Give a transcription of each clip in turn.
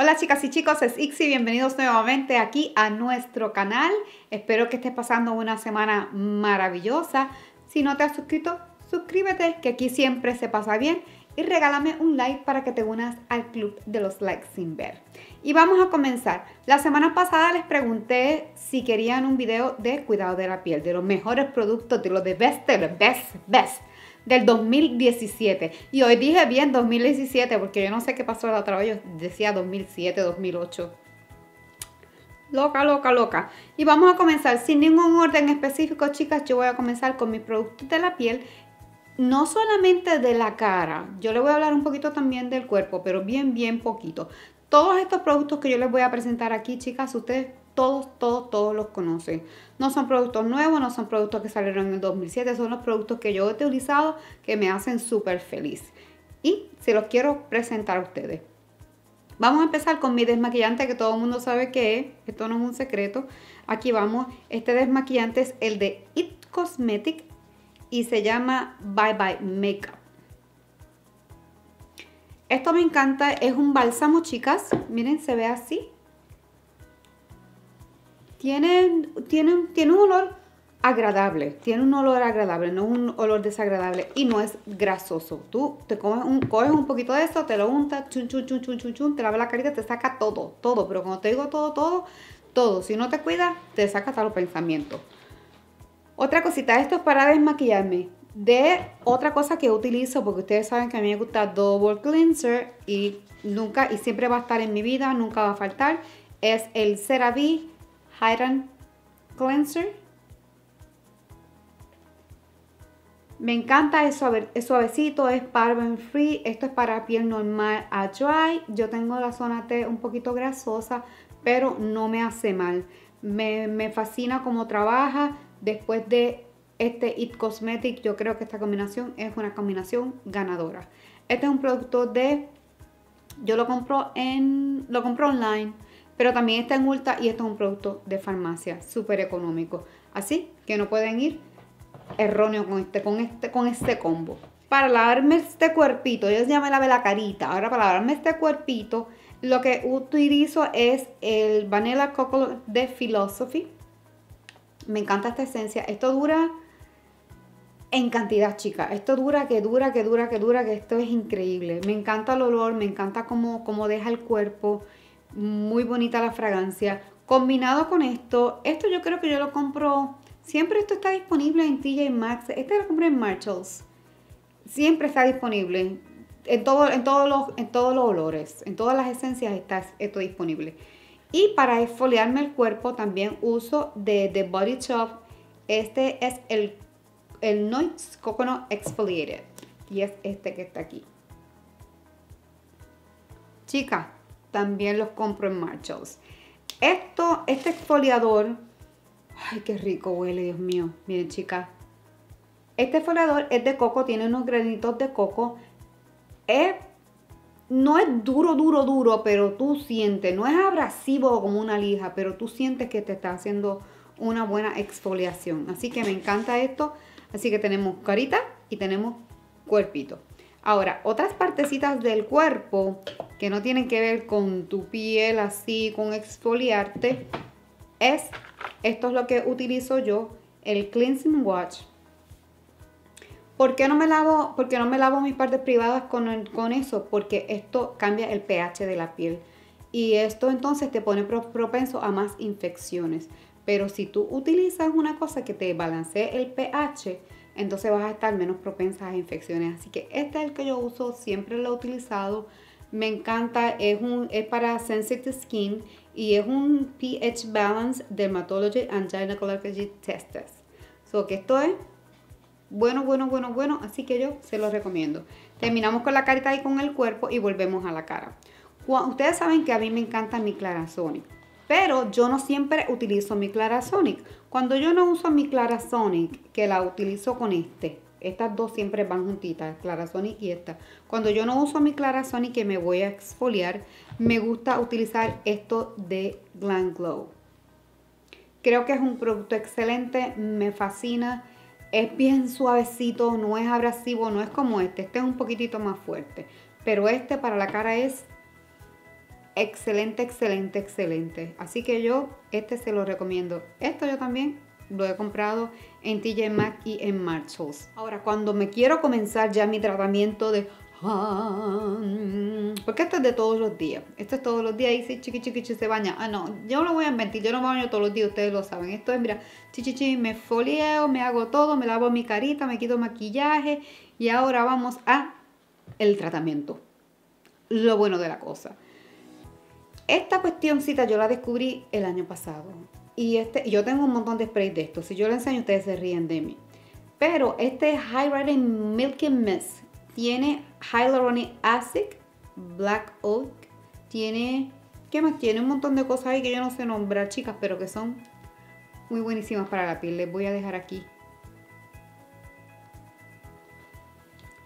Hola chicas y chicos, es Ixi, bienvenidos nuevamente aquí a nuestro canal. Espero que estés pasando una semana maravillosa. Si no te has suscrito, suscríbete, que aquí siempre se pasa bien. Y regálame un like para que te unas al club de los likes sin ver. Y vamos a comenzar. La semana pasada les pregunté si querían un video de cuidado de la piel, de los mejores productos, de los best del 2017. Y hoy dije bien 2017 porque yo no sé qué pasó la otra vez, yo decía 2007, 2008. Loca. Y vamos a comenzar sin ningún orden específico, chicas. Yo voy a comenzar con mis productos de la piel, no solamente de la cara. Yo les voy a hablar un poquito también del cuerpo, pero bien poquito. Todos estos productos que yo les voy a presentar aquí, chicas, ustedes todos los conocen. No son productos nuevos, no son productos que salieron en el 2007, son los productos que yo he utilizado que me hacen súper feliz. Y se los quiero presentar a ustedes. Vamos a empezar con mi desmaquillante que todo el mundo sabe que es. Esto no es un secreto. Aquí vamos. Este desmaquillante es el de It Cosmetics y se llama Bye Bye Makeup. Esto me encanta. Es un bálsamo, chicas. Miren, se ve así. Tiene un olor agradable, no un olor desagradable y no es grasoso. Tú te coges un poquito de esto, te lo untas, chun, te lava la carita, te saca todo. Pero cuando te digo todo, si no te cuidas, te saca hasta los pensamientos. Otra cosita, esto es para desmaquillarme. De otra cosa que utilizo, porque ustedes saben que a mí me gusta Double Cleanser y siempre va a estar en mi vida, nunca va a faltar, es el CeraVe Hydrant Cleanser. Me encanta, es suavecito, es paraben free. Esto es para piel normal a dry. Yo tengo la zona T un poquito grasosa, pero no me hace mal. Me fascina cómo trabaja. Después de este It Cosmetics, yo creo que esta combinación es una combinación ganadora. Este es un producto de... yo lo compro online, pero también está en Ulta y esto es un producto de farmacia, súper económico. Así que no pueden ir erróneo con este combo. Para lavarme este cuerpito, yo ya me lavé la carita, ahora para lavarme este cuerpito, lo que utilizo es el Vanilla Coco de Philosophy. Me encanta esta esencia. Esto dura en cantidad, chicas. Esto dura, que esto es increíble. Me encanta el olor, me encanta cómo deja el cuerpo. Muy bonita la fragancia. Combinado con esto yo creo que yo lo compro. Siempre esto está disponible en TJ Maxx. Este lo compré en Marshalls. Siempre está disponible. En todos los olores, en todas las esencias está esto disponible. Y para exfoliarme el cuerpo también uso de The Body Shop. Este es el Noix Coconut Exfoliated. Y es este que está aquí. Chicas, también los compro en Marshalls. Este exfoliador, ay, qué rico huele, Dios mío. Miren, chicas, este exfoliador es de coco, tiene unos granitos de coco. No es duro, pero tú sientes, no es abrasivo como una lija, pero tú sientes que te está haciendo una buena exfoliación. Así que me encanta esto. Así que tenemos carita y tenemos cuerpito. Ahora, otras partecitas del cuerpo que no tienen que ver con tu piel así, con exfoliarte, esto es lo que utilizo yo, el Cleansing Wash. ¿Por qué no me lavo mis partes privadas con eso? Porque esto cambia el pH de la piel y esto entonces te pone propenso a más infecciones. Pero si tú utilizas una cosa que te balancee el pH, entonces vas a estar menos propensa a infecciones. Así que este es el que yo uso, siempre lo he utilizado. Me encanta, es para sensitive skin y es un pH balance dermatology and gynecology testes. So que esto es bueno, así que yo se los recomiendo. Terminamos con la carita y con el cuerpo y volvemos a la cara. Ustedes saben que a mí me encanta mi Clarisonic, pero yo no siempre utilizo mi Clarisonic. Cuando yo no uso mi Clarisonic, que la utilizo con estas dos siempre van juntitas, Clarisonic y esta. Cuando yo no uso mi Clarisonic que me voy a exfoliar, me gusta utilizar esto de Glam Glow. Creo que es un producto excelente, me fascina. Es bien suavecito, no es abrasivo, no es como este es un poquitito más fuerte. Pero este para la cara es excelente, excelente, excelente. Así que yo este se lo recomiendo. Esto yo también lo he comprado en TJ Maxx y en Marshalls. Ahora, cuando me quiero comenzar ya mi tratamiento de... Porque esto es de todos los días. Esto es todos los días. Y si chiqui chiqui se baña. Ah, no, yo lo voy a inventar. Yo no me baño todos los días, ustedes lo saben. Esto es, mira, chichichi, me folieo, me hago todo, me lavo mi carita, me quito maquillaje. Y ahora vamos a el tratamiento. Lo bueno de la cosa. Esta cuestioncita yo la descubrí el año pasado. Y yo tengo un montón de sprays de esto. Si yo lo enseño, ustedes se ríen de mí. Pero este Hydrating Milky Mist tiene Hyaluronic Acid, Black Oak, tiene... ¿Qué más? Tiene un montón de cosas ahí que yo no sé nombrar, chicas, pero que son muy buenísimas para la piel. Les voy a dejar aquí.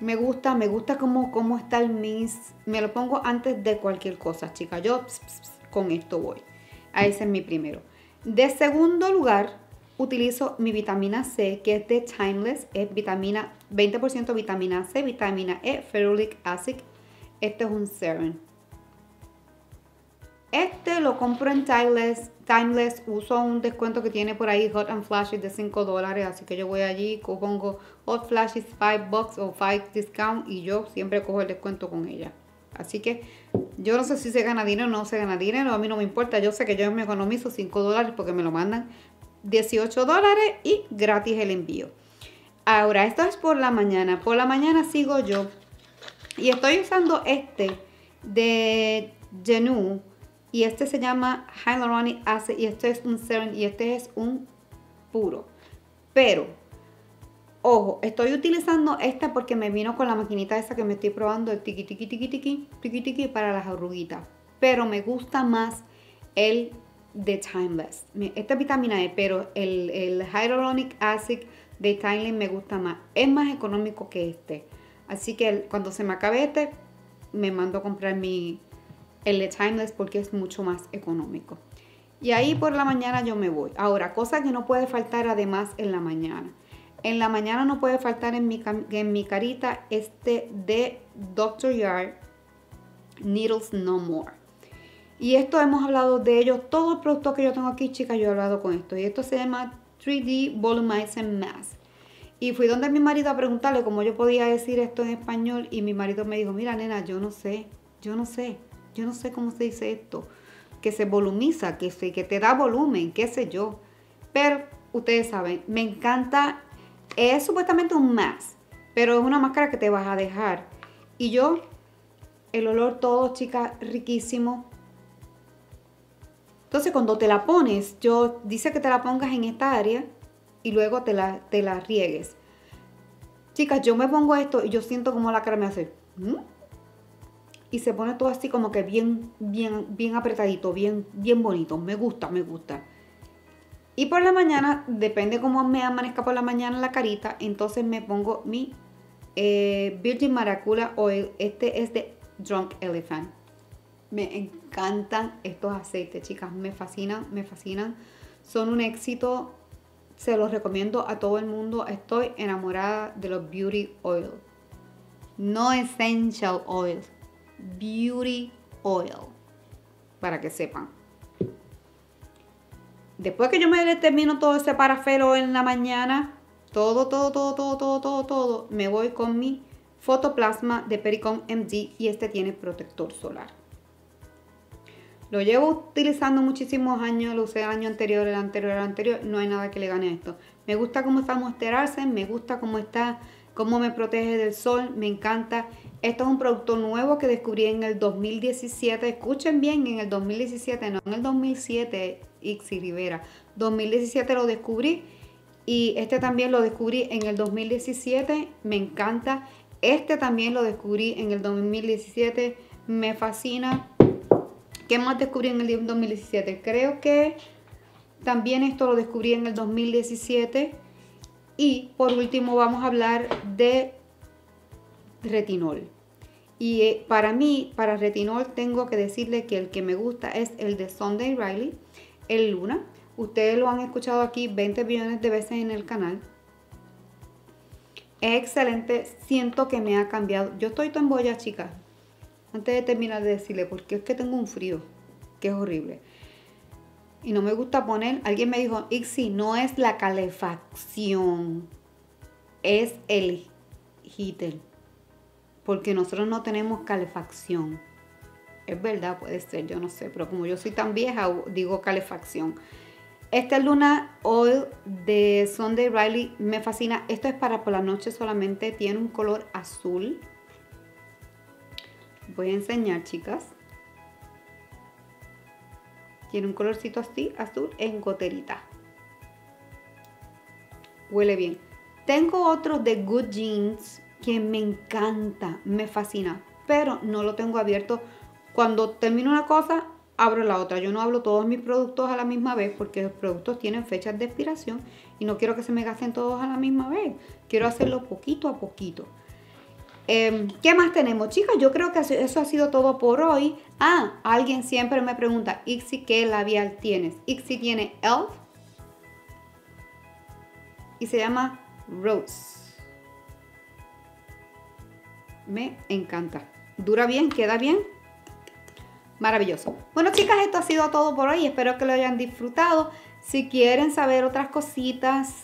Me gusta cómo está el mist. Me lo pongo antes de cualquier cosa, chicas. Yo con esto voy. A ese es mi primero. De segundo lugar... utilizo mi vitamina C, que es de Timeless, es vitamina 20% vitamina C, vitamina E, ferulic acid. Este es un serum. Este lo compro en Timeless, uso un descuento que tiene por ahí, Hot and Flashes de $5, así que yo voy allí, pongo Hot Flashes $5 o $5 discount y yo siempre cojo el descuento con ella. Así que yo no sé si se gana dinero o no se gana dinero, a mí no me importa, yo sé que yo me economizo $5 porque me lo mandan $18 y gratis el envío. Ahora, esto es por la mañana. Por la mañana sigo yo. Y estoy usando este de Genoux. Y este se llama Hyaluronic Acid. Y este es un serum. Y este es un puro. Pero, ojo, estoy utilizando esta porque me vino con la maquinita esa que me estoy probando. El tiqui tiqui tiqui tiqui. Tiqui tiqui para las arruguitas. Pero me gusta más el de Timeless. Esta es vitamina E, pero el Hyaluronic Acid de Timeless me gusta más. Es más económico que este. Así que cuando se me acabe este, me mando a comprar el de Timeless porque es mucho más económico. Y ahí por la mañana yo me voy. Ahora, cosa que no puede faltar además en la mañana. En la mañana no puede faltar en mi carita este de Dr. Jart, Needles No More. Y esto hemos hablado de ellos. Todo el producto que yo tengo aquí, chicas, yo he hablado con esto. Y esto se llama 3D Volumizing Mask. Y fui donde mi marido a preguntarle cómo yo podía decir esto en español. Y mi marido me dijo, mira, nena, yo no sé cómo se dice esto. Que se volumiza, que te da volumen, qué sé yo. Pero ustedes saben, me encanta. Es supuestamente un mask, pero es una máscara que te vas a dejar. Y yo, el olor todo, chicas, riquísimo. Entonces cuando te la pones, dice que te la pongas en esta área y luego te la riegues. Chicas, yo me pongo esto y yo siento como la cara me hace... Y se pone todo así como que bien apretadito, bien bonito. Me gusta. Y por la mañana, depende cómo me amanezca por la mañana en la carita, entonces me pongo mi Virgin Marula Oil. Este es de Drunk Elephant. Me encantan estos aceites, chicas. Me fascinan. Son un éxito. Se los recomiendo a todo el mundo. Estoy enamorada de los Beauty Oil. No Essential Oil. Beauty Oil. Para que sepan. Después que yo me termino todo ese parafelo en la mañana, todo, me voy con mi Fotoplasma de Pericon MD y este tiene protector solar. Lo llevo utilizando muchísimos años, lo usé el año anterior, no hay nada que le gane a esto. Me gusta cómo está moisturizing, me gusta cómo me protege del sol, me encanta. Esto es un producto nuevo que descubrí en el 2017, escuchen bien, en el 2017, no en el 2007, Ixi Rivera. 2017 lo descubrí y este también lo descubrí en el 2017, me encanta. Este también lo descubrí en el 2017, me fascina. ¿Qué más descubrí en el 2017? Creo que también esto lo descubrí en el 2017. Y por último vamos a hablar de retinol. Y para mí, para retinol tengo que decirle que el que me gusta es el de Sunday Riley, el Luna. Ustedes lo han escuchado aquí 20 billones de veces en el canal. Es excelente, siento que me ha cambiado. Yo estoy tan boya, chicas. Antes de terminar de decirle, porque es que tengo un frío, que es horrible. Y no me gusta poner, alguien me dijo, Ixi, no es la calefacción, es el heater. Porque nosotros no tenemos calefacción. Es verdad, puede ser, yo no sé, pero como yo soy tan vieja, digo calefacción. Esta es Luna Oil de Sunday Riley, me fascina. Esto es para por la noche solamente, tiene un color azul. Voy a enseñar, chicas. Tiene un colorcito así, azul, en goterita. Huele bien. Tengo otro de Good Genes que me encanta, me fascina, pero no lo tengo abierto. Cuando termino una cosa, abro la otra. Yo no abro todos mis productos a la misma vez porque los productos tienen fechas de expiración y no quiero que se me gasten todos a la misma vez. Quiero hacerlo poquito a poquito. ¿Qué más tenemos, chicas? Yo creo que eso ha sido todo por hoy. Ah, alguien siempre me pregunta, Ixi, ¿qué labial tienes? Ixi tiene ELF y se llama ROSE. Me encanta. Dura bien, queda bien. Maravilloso. Bueno, chicas, esto ha sido todo por hoy. Espero que lo hayan disfrutado. Si quieren saber otras cositas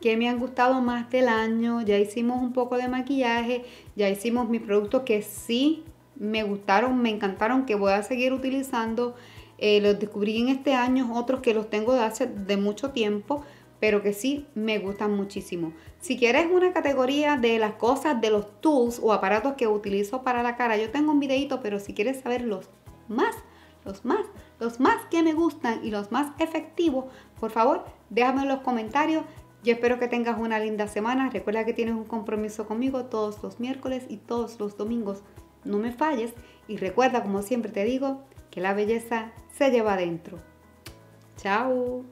que me han gustado más del año, ya hicimos un poco de maquillaje, ya hicimos mis productos que sí me gustaron, me encantaron, que voy a seguir utilizando. Los descubrí en este año, otros que los tengo de hace de mucho tiempo, pero que sí me gustan muchísimo. Si quieres una categoría de las cosas, de los tools o aparatos que utilizo para la cara, yo tengo un videito, pero si quieres saber los más que me gustan y los más efectivos, por favor, déjame en los comentarios. Yo espero que tengas una linda semana. Recuerda que tienes un compromiso conmigo todos los miércoles y todos los domingos. No me falles. Y recuerda, como siempre te digo, que la belleza se lleva adentro. Chao.